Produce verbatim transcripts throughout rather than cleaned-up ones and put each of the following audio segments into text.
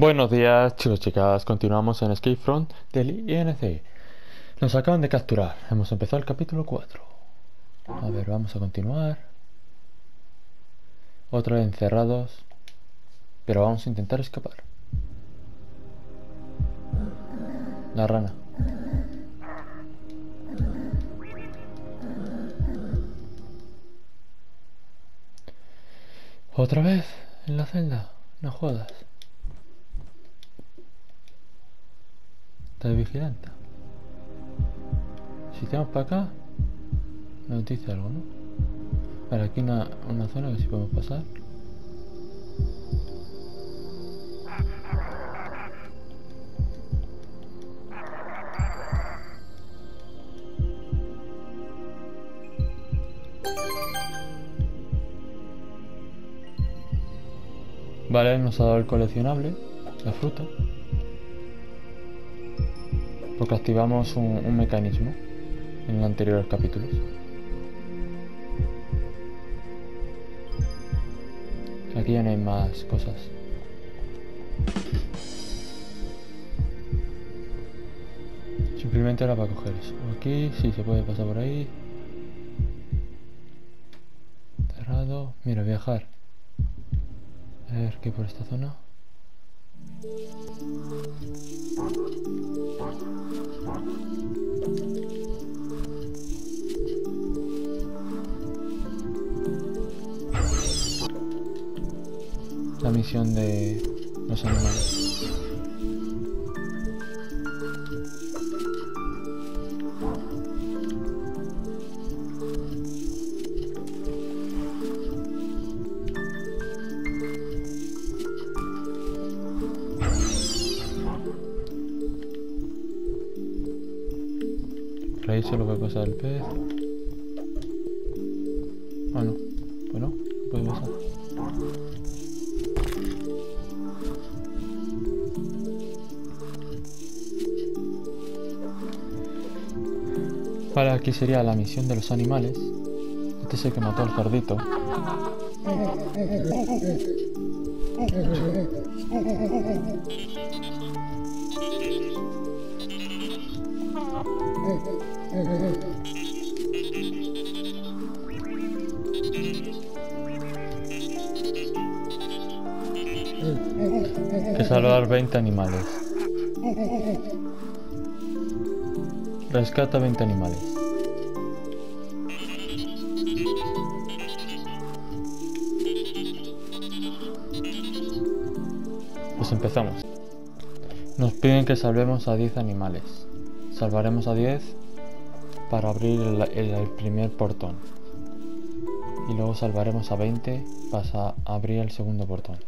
Buenos días, chicos y chicas, continuamos en Escapefront del I N C. Nos acaban de capturar, hemos empezado el capítulo cuatro. A ver, vamos a continuar. Otra vez encerrados, pero vamos a intentar escapar. La rana. Otra vez en la celda, no jodas. Está vigilante. Si estamos para acá, nos dice algo, ¿no? Vale, aquí una, una zona que sí podemos pasar. Vale, nos ha dado el coleccionable, la fruta. Porque activamos un, un mecanismo en los anteriores capítulos. Aquí ya no hay más cosas. Simplemente era para coger eso. Aquí sí se puede pasar por ahí. Cerrado. Mira, viajar. A ver qué por esta zona. La misión de los animales. Por ahí solo puede pasar el pez. Ah, no. Bueno, puede pasar. Vale, aquí sería la misión de los animales. Este es el que mató al cerdito. Hay que salvar veinte animales. Rescata veinte animales. Pues empezamos. Nos piden que salvemos a diez animales. Salvaremos a diez para abrir el, el, el primer portón. Y luego salvaremos a veinte para abrir el segundo portón.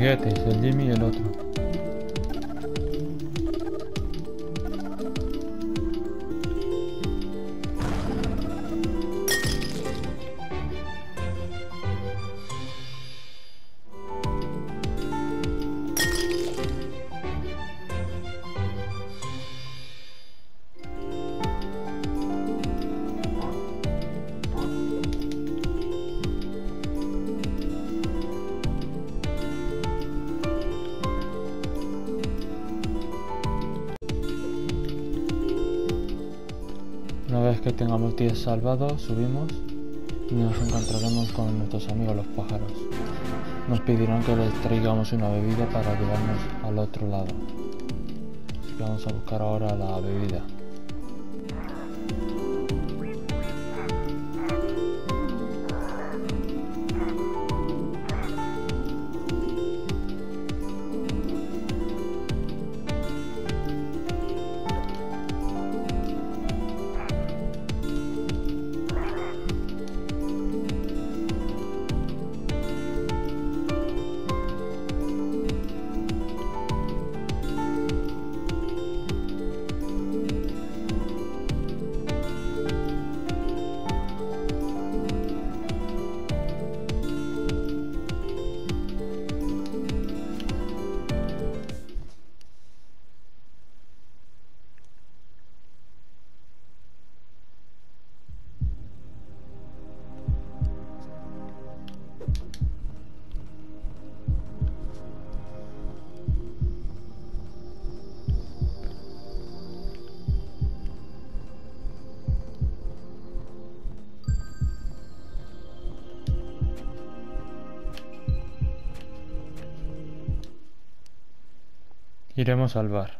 Fíjate, es el Jimmy y el otro. Una vez que tengamos diez salvados, subimos y nos encontraremos con nuestros amigos los pájaros. Nos pedirán que les traigamos una bebida para llevarnos al otro lado. Así que vamos a buscar ahora la bebida. Iremos al bar.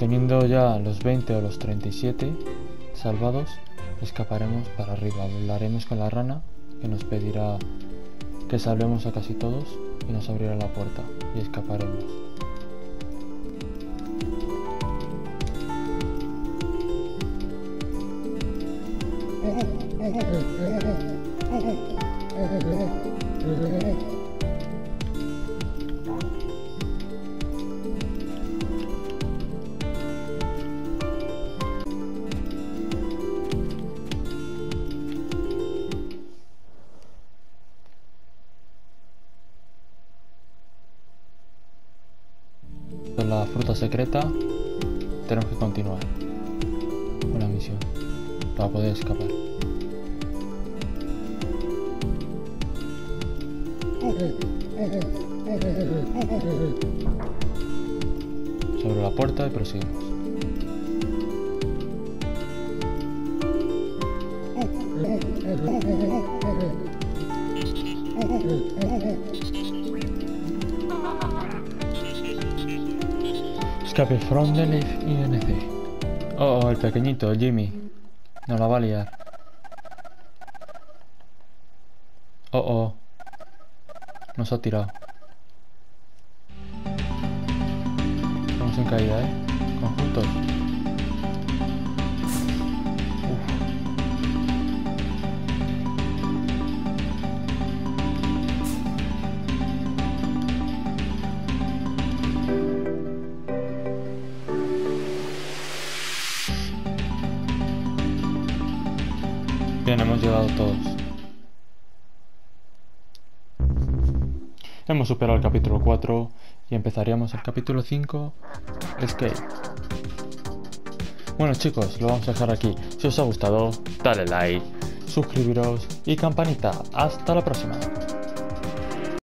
Teniendo ya los veinte o los treinta y siete salvados, escaparemos para arriba. Hablaremos con la rana, que nos pedirá que salvemos a casi todos y nos abrirá la puerta y escaparemos. La fruta secreta, tenemos que continuar con la misión para poder escapar. Sobre la puerta y proseguimos. Escape from Life Inc. Oh, oh, el pequeñito, Jimmy. No la va a liar. Oh, oh. Nos ha tirado. Vamos en caída, ¿eh? Conjuntos. Bien, hemos llegado todos. Hemos superado el capítulo cuatro y empezaríamos el capítulo cinco, Escape. Bueno chicos, lo vamos a dejar aquí. Si os ha gustado, dale like, suscribiros y campanita. Hasta la próxima.